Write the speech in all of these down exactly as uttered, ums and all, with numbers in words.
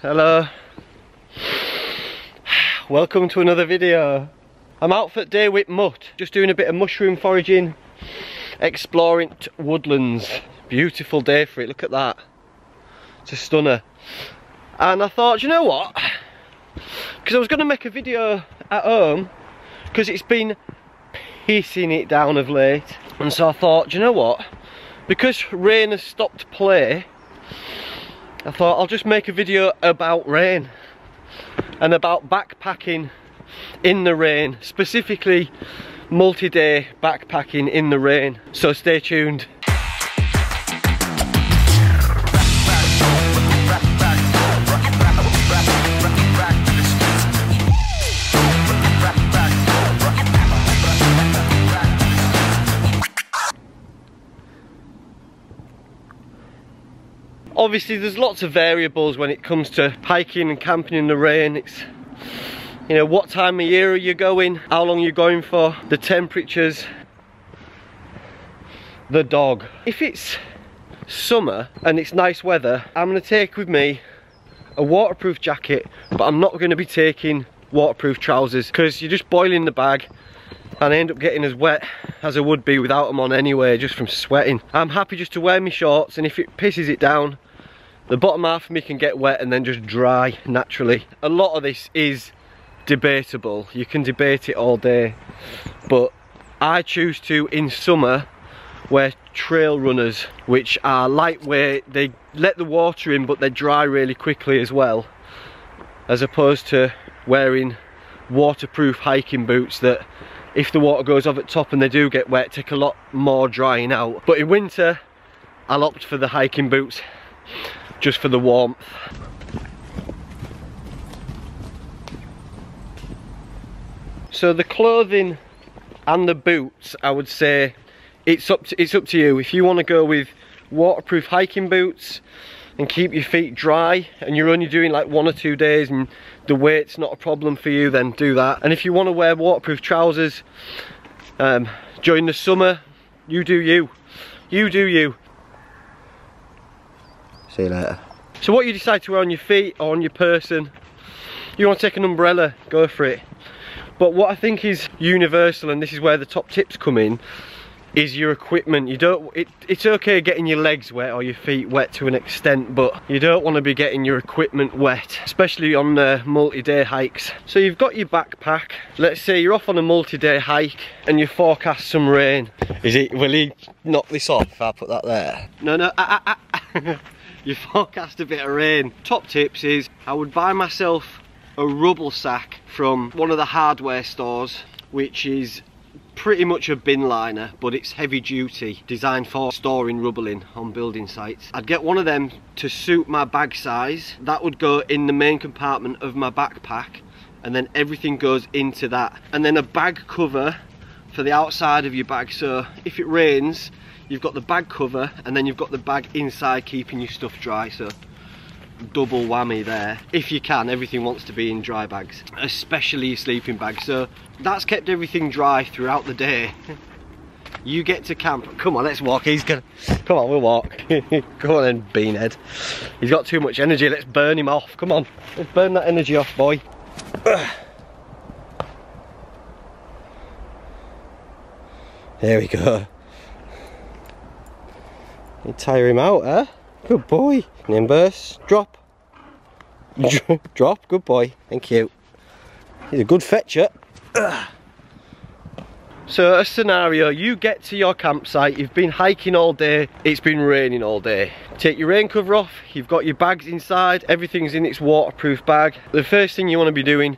Hello. Welcome to another video. I'm out for the day with Mutt, just doing a bit of mushroom foraging, exploring woodlands. Beautiful day for it, look at that. It's a stunner. And I thought, you know what? Because I was going to make a video at home, because it's been pissing it down of late. And so I thought, you know what? Because rain has stopped play, I thought I'll just make a video about rain and about backpacking in the rain, specifically multi-day backpacking in the rain. So stay tuned. Obviously there's lots of variables when it comes to hiking and camping in the rain. It's, you know, what time of year are you going, how long you're going for, the temperatures, the dog. If it's summer and it's nice weather, I'm going to take with me a waterproof jacket, but I'm not going to be taking waterproof trousers because you're just boiling the bag and I end up getting as wet as I would be without them on anyway, just from sweating. I'm happy just to wear my shorts, and if it pisses it down, the bottom half of me can get wet and then just dry naturally. A lot of this is debatable. You can debate it all day. But I choose to, in summer, wear trail runners, which are lightweight. They let the water in, but they dry really quickly as well. As opposed to wearing waterproof hiking boots that, if the water goes off at top and they do get wet, take a lot more drying out. But in winter, I'll opt for the hiking boots. Just for the warmth. So the clothing and the boots, I would say it's up to, it's up to you. If you want to go with waterproof hiking boots and keep your feet dry and you're only doing like one or two days and the weight's not a problem for you, then do that. And if you want to wear waterproof trousers um, during the summer, you do you. You do you. See you later. So what you decide to wear on your feet or on your person, you want to take an umbrella, go for it. But what I think is universal, and this is where the top tips come in, is your equipment. You don't, it, it's okay getting your legs wet or your feet wet to an extent, but you don't want to be getting your equipment wet, especially on uh, multi-day hikes. So you've got your backpack. Let's say you're off on a multi-day hike and you forecast some rain. Is it, will he knock this off if I put that there? No, no, ah, ah, ah. You forecast a bit of rain. Top tips is I would buy myself a rubble sack from one of the hardware stores, which is pretty much a bin liner, but it's heavy duty, designed for storing rubble in on building sites. I'd get one of them to suit my bag size. That would go in the main compartment of my backpack, and then everything goes into that. And then a bag cover for the outside of your bag, so if it rains, you've got the bag cover and then you've got the bag inside keeping your stuff dry, so double whammy there. If you can, everything wants to be in dry bags, especially your sleeping bag, so that's kept everything dry throughout the day. You get to camp. Come on, let's walk. He's gonna, come on, we'll walk. Come on then, beanhead. He's got too much energy, let's burn him off. Come on, let's burn that energy off, boy. There we go. You tire him out, eh? Good boy. Nimbus, drop. Drop, good boy. Thank you. He's a good fetcher. Ugh. So a scenario, you get to your campsite, you've been hiking all day, it's been raining all day. Take your rain cover off, you've got your bags inside, everything's in its waterproof bag. The first thing you want to be doing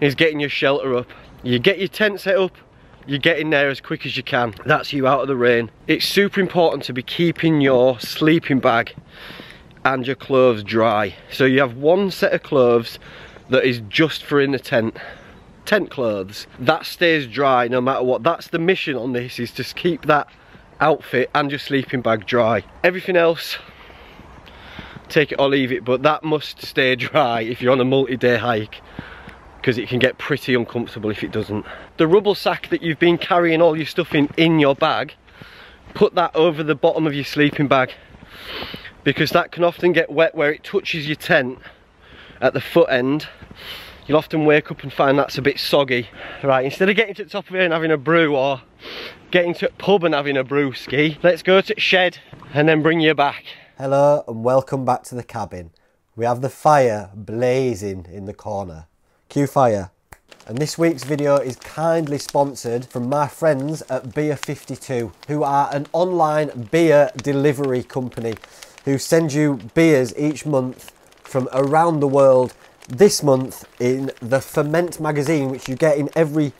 is getting your shelter up. You get your tent set up, you get in there as quick as you can. That's you out of the rain. It's super important to be keeping your sleeping bag and your clothes dry. So you have one set of clothes that is just for in the tent. Tent clothes. That stays dry no matter what. That's the mission on this, is to keep that outfit and your sleeping bag dry. Everything else, take it or leave it, but that must stay dry if you're on a multi-day hike, because it can get pretty uncomfortable if it doesn't. The rubble sack that you've been carrying all your stuff in in your bag, put that over the bottom of your sleeping bag, because that can often get wet where it touches your tent at the foot end, you'll often wake up and find that's a bit soggy. Right, instead of getting to the top of here and having a brew, or getting to a pub and having a brew ski, let's go to the shed and then bring you back. Hello and welcome back to the cabin. We have the fire blazing in the corner. Cue fire. And this week's video is kindly sponsored from my friends at Beer fifty-two, who are an online beer delivery company who send you beers each month from around the world. This month, in the Ferment magazine, which you get in every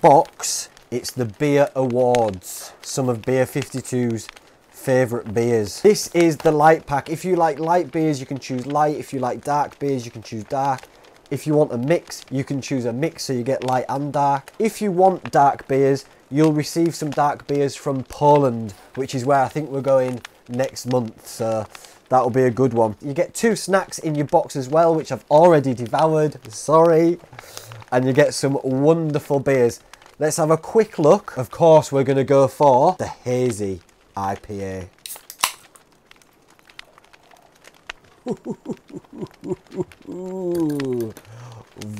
box, it's the Beer Awards, some of Beer fifty-two's favourite beers. This is the light pack. If you like light beers, you can choose light. If you like dark beers, you can choose dark. If you want a mix, you can choose a mix, so you get light and dark. If you want dark beers, you'll receive some dark beers from Poland, which is where I think we're going next month, so that'll be a good one. You get two snacks in your box as well, which I've already devoured, sorry. And you get some wonderful beers. Let's have a quick look. Of course, we're gonna go for the hazy I P A.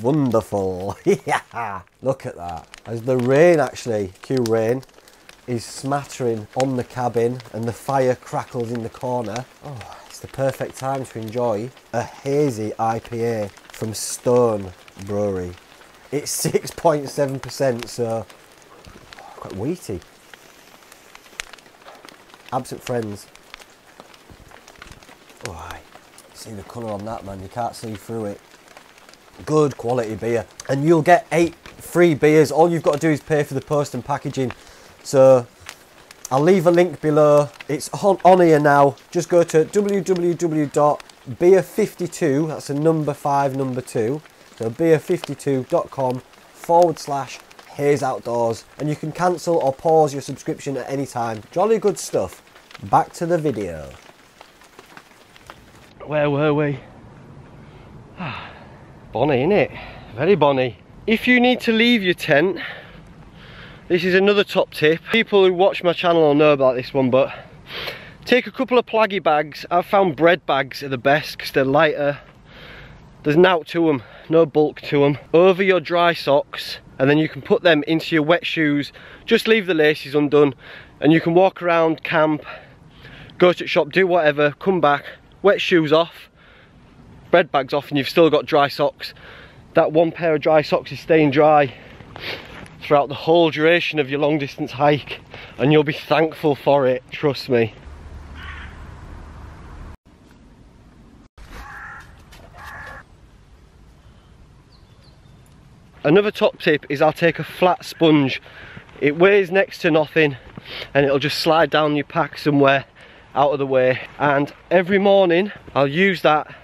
Wonderful, yeah. Look at that. As the rain actually, cue rain, is smattering on the cabin and the fire crackles in the corner. Oh, it's the perfect time to enjoy a hazy I P A from Stone Brewery. It's six point seven percent, so quite wheaty. Absent friends. Oh, see the colour on that, man, you can't see through it. Good quality beer. And you'll get eight free beers. All you've got to do is pay for the post and packaging. So I'll leave a link below. It's on, on here now. Just go to w w w dot beer fifty-two, that's a number five, number two. So beer fifty-two dot com forward slash Haze Outdoors. And you can cancel or pause your subscription at any time. Jolly good stuff. Back to the video. Where were we? Ah, bonny, innit? Very bonny. If you need to leave your tent, this is another top tip. People who watch my channel will know about this one, but take a couple of plaggy bags. I've found bread bags are the best because they're lighter. There's nought to them, no bulk to them. Over your dry socks, and then you can put them into your wet shoes. Just leave the laces undone, and you can walk around, camp, go to the shop, do whatever, come back, wet shoes off, bread bags off, and you've still got dry socks. That one pair of dry socks is staying dry throughout the whole duration of your long distance hike, and you'll be thankful for it, trust me. Another top tip is I'll take a flat sponge. It weighs next to nothing and it'll just slide down your pack somewhere out of the way, and every morning I'll use that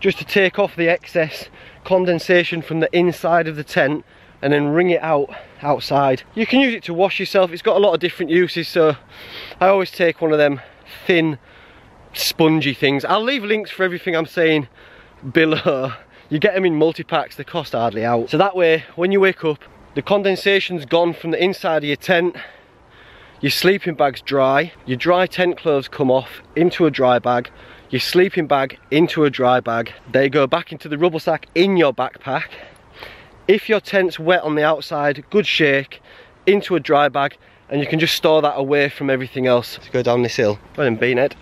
just to take off the excess condensation from the inside of the tent and then wring it out outside. You can use it to wash yourself. It's got a lot of different uses, so I always take one of them thin spongy things. I'll leave links for everything I'm saying below. You get them in multi-packs, they cost hardly out. So that way, when you wake up, the condensation's gone from the inside of your tent, your sleeping bag's dry, your dry tent clothes come off into a dry bag, your sleeping bag into a dry bag, they go back into the rubble sack in your backpack. If your tent's wet on the outside, good shake, into a dry bag, and you can just store that away from everything else. Let's go down this hill. Go on, beanhead.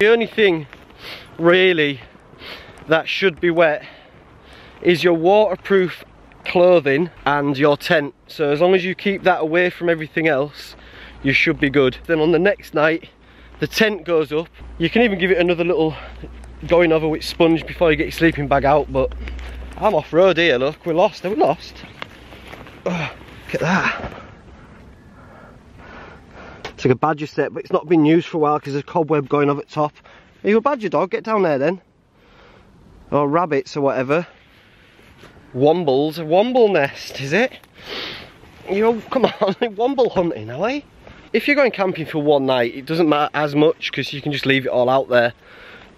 The only thing, really, that should be wet is your waterproof clothing and your tent. So as long as you keep that away from everything else, you should be good. Then on the next night, the tent goes up. You can even give it another little going over with sponge before you get your sleeping bag out, but I'm off road here, look. We're lost, are we lost? Oh, look at that. It's like a badger set, but it's not been used for a while because there's a cobweb going over the top. Are you a badger, dog? Get down there then. Or rabbits or whatever. Wombles, a womble nest, is it? You come on, womble hunting, are we? If you're going camping for one night, it doesn't matter as much because you can just leave it all out there.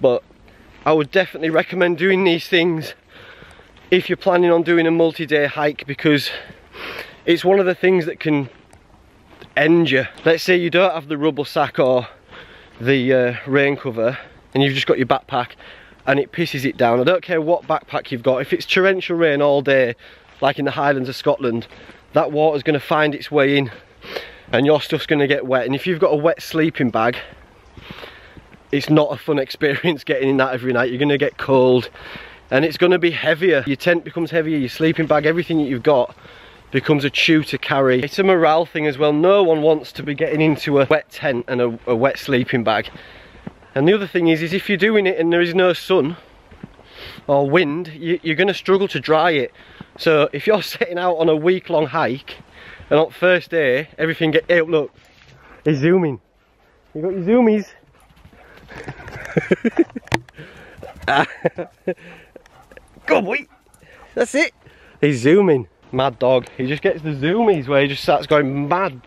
But I would definitely recommend doing these things if you're planning on doing a multi-day hike, because it's one of the things that can end you. Let's say you don't have the rubble sack or the uh, rain cover and you've just got your backpack and it pisses it down. I don't care what backpack you've got, if it's torrential rain all day, like in the Highlands of Scotland, that water's going to find its way in and your stuff's going to get wet. And if you've got a wet sleeping bag, it's not a fun experience getting in that every night. You're going to get cold and it's going to be heavier. Your tent becomes heavier, your sleeping bag, everything that you've got becomes a chew to carry. It's a morale thing as well. No one wants to be getting into a wet tent and a, a wet sleeping bag. And the other thing is, is if you're doing it and there is no sun or wind, you, you're going to struggle to dry it. So if you're setting out on a week-long hike and on first day, everything get out. Hey, look, it's zooming. You got your zoomies. Go on, boy. That's it. He's zooming. Mad dog. He just gets the zoomies where he just starts going mad,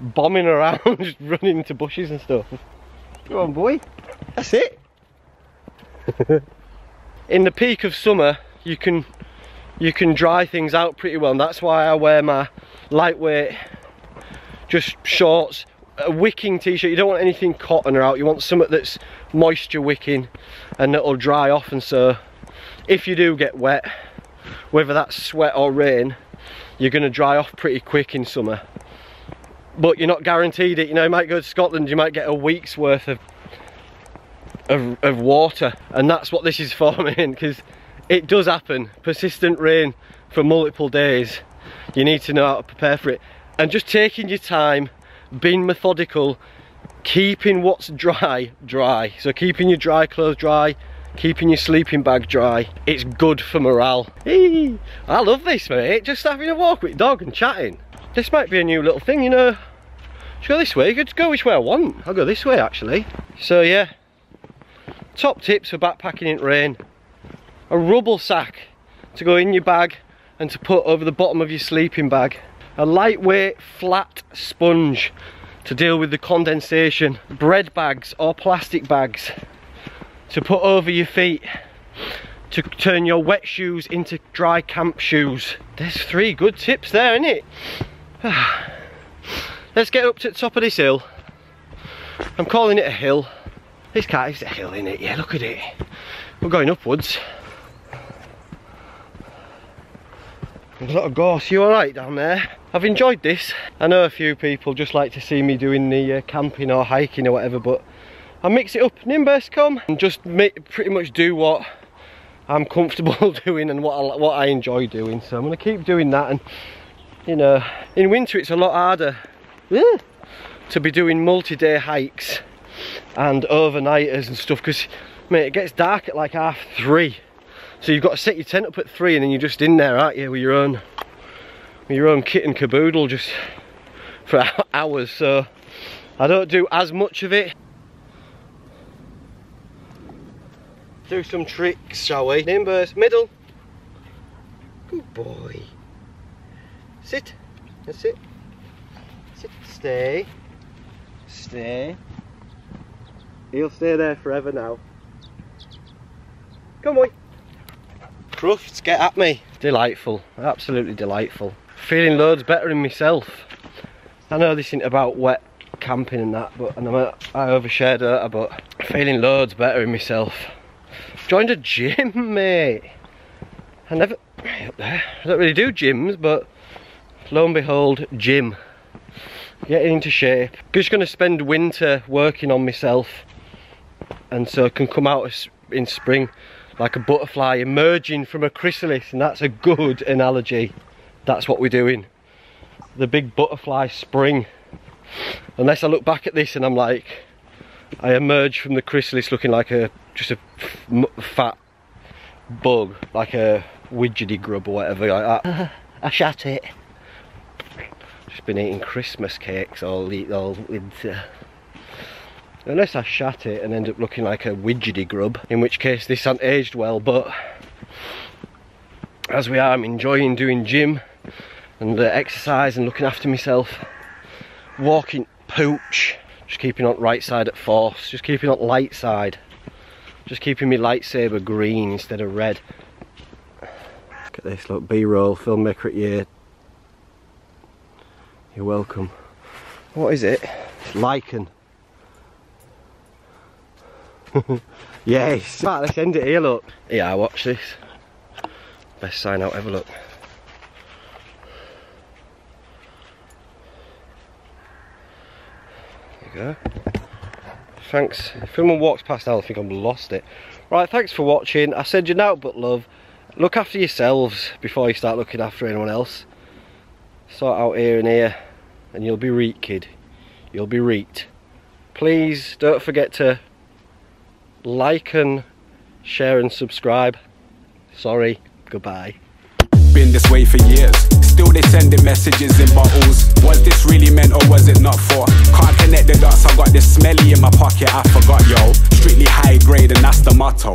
bombing around, just running into bushes and stuff. Go on, boy. That's it. In the peak of summer, you can you can dry things out pretty well, and that's why I wear my lightweight just shorts, a wicking t-shirt. You don't want anything cotton or out, you want something that's moisture wicking and that'll dry off. And so if you do get wet, whether that's sweat or rain, you're going to dry off pretty quick in summer, but you're not guaranteed it. You know, you might go to Scotland, you might get a week's worth of of, of water, and that's what this is for, man, because it does happen. Persistent rain for multiple days, you need to know how to prepare for it. And just taking your time, being methodical, keeping what's dry dry, so keeping your dry clothes dry, keeping your sleeping bag dry. It's good for morale. Eee, I love this, mate, just having a walk with your dog and chatting. This might be a new little thing, you know. Should go this way, you could go which way I want. I'll go this way actually. So yeah, top tips for backpacking in rain: a rubble sack to go in your bag and to put over the bottom of your sleeping bag, a lightweight flat sponge to deal with the condensation, bread bags or plastic bags to put over your feet to turn your wet shoes into dry camp shoes. There's three good tips there, innit? Let's get up to the top of this hill. I'm calling it a hill. This cat is a hill, innit? Yeah, look at it. We're going upwards. There's a lot of gorse. You alright down there? I've enjoyed this. I know a few people just like to see me doing the uh, camping or hiking or whatever, but I mix it up, Nimbus, come, and just make, pretty much do what I'm comfortable doing and what I, what I enjoy doing. So I'm going to keep doing that. And you know, in winter it's a lot harder yeah, to be doing multi-day hikes and overnighters and stuff, because mate, it gets dark at like half three, so you've got to set your tent up at three and then you're just in there, aren't you, with your own with your own kit and caboodle just for hours. So I don't do as much of it. Do some tricks, shall we? Nimbus, middle. Good boy. Sit. That's it. Sit. Stay. Stay. He'll stay there forever now. Come on, boy. Crufts, get at me. Delightful. Absolutely delightful. Feeling loads better in myself. I know this isn't about wet camping and that, but and I'm a, I overshared her, but feeling loads better in myself. Joined a gym, mate. I never up there. I don't really do gyms, but lo and behold, gym. Getting into shape. Just going to spend winter working on myself, and so I can come out in spring like a butterfly emerging from a chrysalis, and that's a good analogy. That's what we're doing. The big butterfly spring. Unless I look back at this and I'm like, I emerge from the chrysalis looking like a just a fat bug, like a widgety grub or whatever like that. I shat it. Just been eating Christmas cakes all all winter. Unless I shat it and end up looking like a widgety grub, in which case this hasn't aged well. But as we are, I'm enjoying doing gym and the exercise and looking after myself. Walking pooch. Just keeping on right side at force, just keeping on light side. Just keeping me lightsaber green instead of red. Look at this, look, B-roll, filmmaker at year. You're welcome. What is it? It's lichen. Yes. Right, let's end it here, look. Yeah, watch this. Best sign out ever, look. There you go. Thanks. If someone walks past, I'll think I've lost it. Right, thanks for watching. I send you nothing but love. Look after yourselves before you start looking after anyone else. Sort out here and here, and you'll be reet, kid. You'll be reet. Please don't forget to like and share and subscribe. Sorry, goodbye. Been this way for years. Still they sending messages in bottles. Was this really meant or was it not for? Can't connect the dots, I got this smelly in my pocket, I forgot, yo. Strictly high grade and that's the motto.